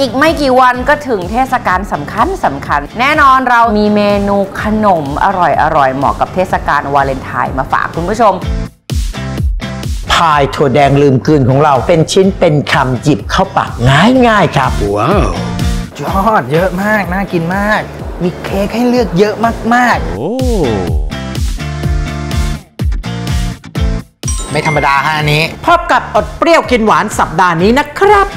อีกไม่กี่วันก็ถึงเทศกาลสำคัญแน่นอนเรามีเมนูขนมอร่อยเหมาะกับเทศกาลวาเลนไทน์มาฝากคุณผู้ชมพายถั่วแดงลืมกลืนของเราเป็นชิ้นเป็นคำหยิบเข้าปากง่ายๆครับว้าวยอดเยอะมากน่ากินมากมีเค้กให้เลือกเยอะมากๆโอ้ไม่ธรรมดาฮะอันนี้พบกับอดเปรี้ยวกินหวานสัปดาห์นี้นะครับ